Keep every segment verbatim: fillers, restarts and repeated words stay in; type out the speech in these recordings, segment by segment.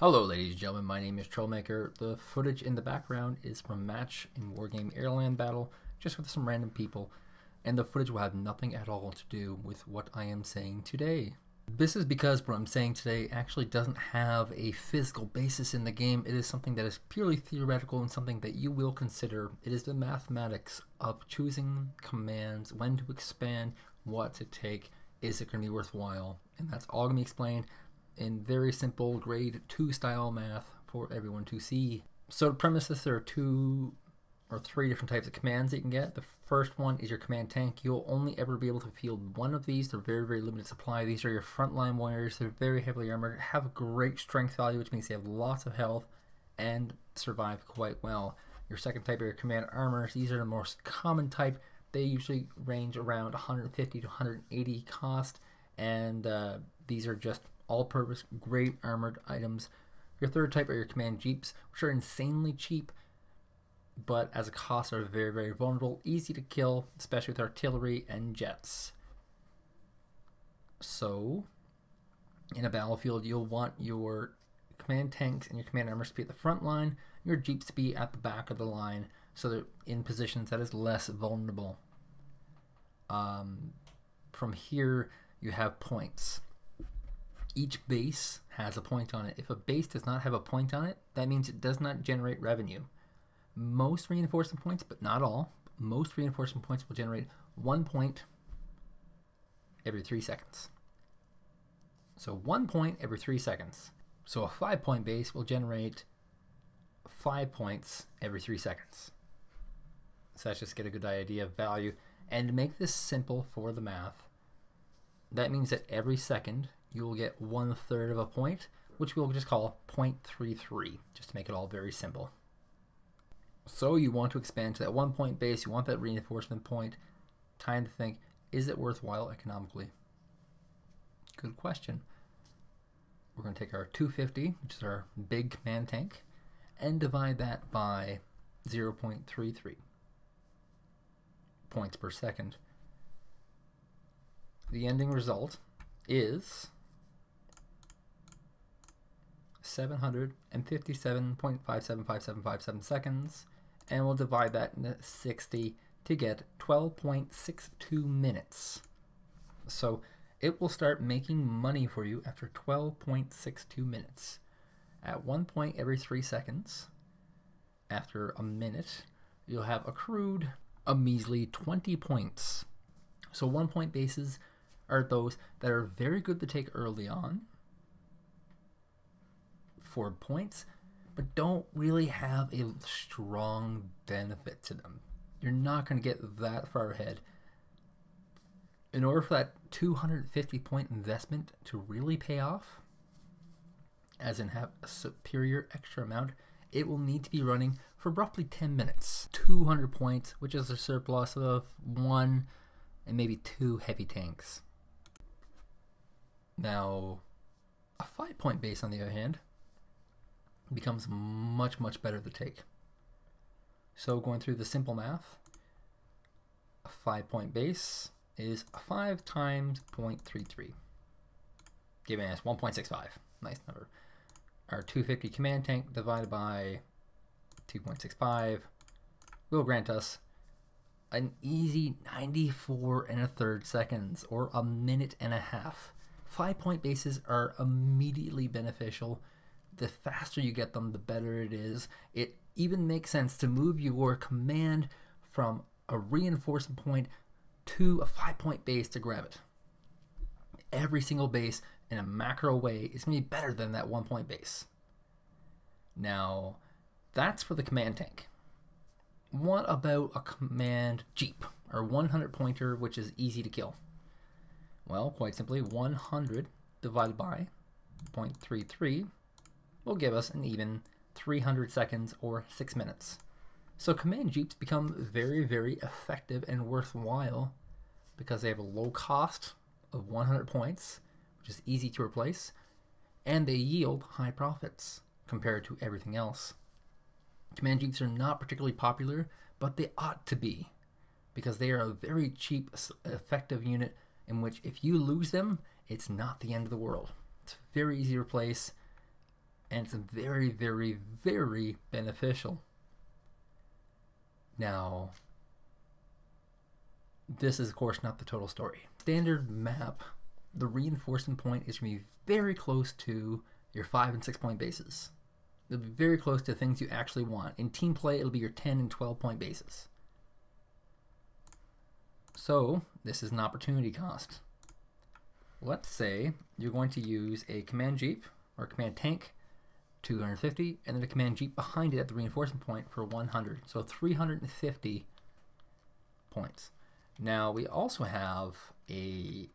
Hello ladies and gentlemen, my name is Troublmaker. The footage in the background is from a match in Wargame Airland Battle, just with some random people, and the footage will have nothing at all to do with what I am saying today. This is because what I'm saying today actually doesn't have a physical basis in the game. It is something that is purely theoretical and something that you will consider. It is the mathematics of choosing commands, when to expand, what to take, is it going to be worthwhile, and that's all going to be explained in very simple grade two style math for everyone to see. So to premise this, there are two or three different types of commands that you can get. The first one is your command tank. You'll only ever be able to field one of these. They're very, very limited supply. These are your frontline warriors. They're very heavily armored, have great strength value, which means they have lots of health and survive quite well. Your second type are your command armors. These are the most common type. They usually range around one hundred fifty to one hundred eighty cost, and uh, these are just all-purpose, great armored items. Your third type are your command jeeps, which are insanely cheap, but as a cost are very, very vulnerable, easy to kill, especially with artillery and jets. So, in a battlefield, you'll want your command tanks and your command armors to be at the front line, your jeeps to be at the back of the line, so they're in positions that is less vulnerable. Um, from here, you have points. Each base has a point on it. If a base does not have a point on it, that means it does not generate revenue. Most reinforcement points, but not all, most reinforcement points will generate one point every three seconds. So one point every three seconds. So a five point base will generate five points every three seconds. So that's just get a good idea of value. And to make this simple for the math, that means that every second you will get one third of a point, which we'll just call zero point three three, just to make it all very simple. So you want to expand to that one point base, you want that reinforcement point. Time to think, is it worthwhile economically? Good question. We're going to take our two fifty, which is our big command tank, and divide that by zero point three three points per second. The ending result is seven hundred fifty-seven point five seven five seven five seven seconds, and we'll divide that into sixty to get twelve point six two minutes. So it will start making money for you after twelve point six two minutes. At one point every three seconds, after a minute, you'll have accrued a measly twenty points. So one point bases are those that are very good to take early on for points, but don't really have a strong benefit to them. You're not going to get that far ahead. In order for that two hundred fifty point investment to really pay off, as in have a superior extra amount, it will need to be running for roughly ten minutes. two hundred points, which is a surplus of one and maybe two heavy tanks. Now, a five point base, on the other hand, becomes much, much better to take. So going through the simple math, a five point base is five times zero point three three, giving us one point six five, nice number. Our two fifty command tank divided by two point six five will grant us an easy ninety-four and a third seconds, or a minute and a half. Five point bases are immediately beneficial. The faster you get them, the better it is. It even makes sense to move your command from a reinforcement point to a five point base to grab it. Every single base in a macro way is going to be better than that one point base. Now, that's for the command tank. What about a command jeep, or one hundred pointer, which is easy to kill? Well, quite simply, one hundred divided by zero point three three will give us an even three hundred seconds, or six minutes. So command jeeps become very, very effective and worthwhile because they have a low cost of one hundred points, which is easy to replace, and they yield high profits compared to everything else. Command jeeps are not particularly popular, but they ought to be, because they are a very cheap, effective unit in which if you lose them, it's not the end of the world. It's very easy to replace, and it's very, very, very beneficial. Now, this is of course not the total story. Standard map, the reinforcement point is going to be very close to your five and six point bases. It'll be very close to things you actually want. In team play, it'll be your ten and twelve point bases. So this is an opportunity cost. Let's say you're going to use a command jeep or command tank, two hundred fifty, and then a command jeep behind it at the reinforcement point for one hundred. So three hundred fifty points. Now we also have a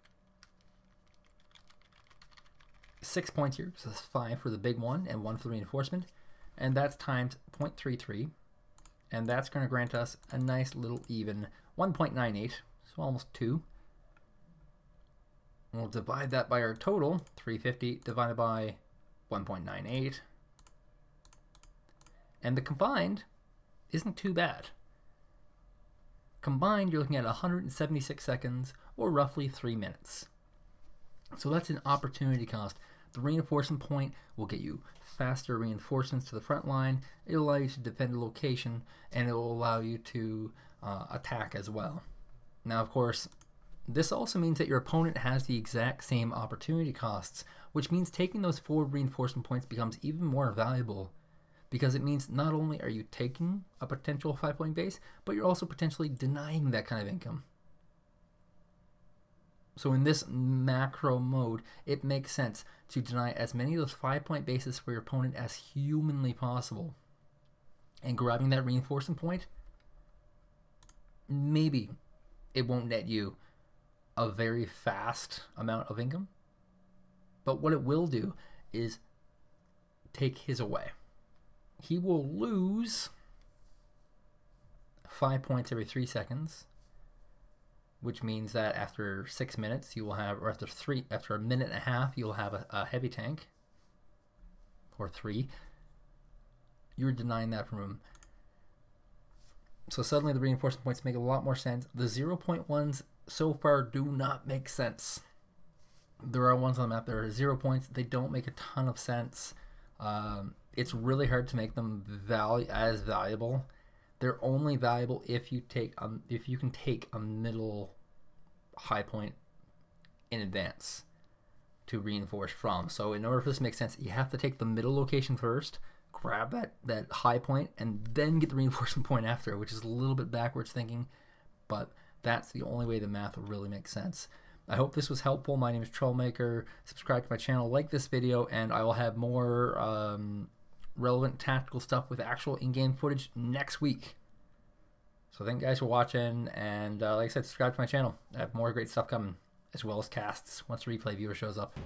six points here, so that's five for the big one and one for the reinforcement, and that's times zero point three three, and that's going to grant us a nice little even one point nine eight, so almost two. And we'll divide that by our total, three hundred fifty divided by one point nine eight, and the combined isn't too bad. Combined, you're looking at one hundred seventy-six seconds, or roughly three minutes. So that's an opportunity cost. The reinforcement point will get you faster reinforcements to the front line, it'll allow you to defend a location, and it will allow you to uh, attack as well. Now of course, this also means that your opponent has the exact same opportunity costs, which means taking those forward reinforcement points becomes even more valuable, because it means not only are you taking a potential five point base, but you're also potentially denying that kind of income. So in this macro mode, it makes sense to deny as many of those five-point bases for your opponent as humanly possible. And grabbing that reinforcement point, maybe it won't net you a very fast amount of income, but what it will do is take his away. He will lose five points every three seconds, which means that after six minutes you will have, or after three, after a minute and a half, you'll have a, a heavy tank, or three. You're denying that from him. So suddenly the reinforcement points make a lot more sense. The zero point ones so far do not make sense. There are ones on the map that are zero points. They don't make a ton of sense. Um, it's really hard to make them value as valuable. They're only valuable if you take um, if you can take a middle high point in advance to reinforce from. So in order for this to make sense, you have to take the middle location first, grab that, that high point, and then get the reinforcement point after, which is a little bit backwards thinking, but that's the only way the math really makes sense. I hope this was helpful. My name is Troublmaker. Subscribe to my channel, like this video, and I will have more um, relevant tactical stuff with actual in-game footage next week. So thank you guys for watching, and uh, like I said, subscribe to my channel. I have more great stuff coming, as well as casts once the replay viewer shows up.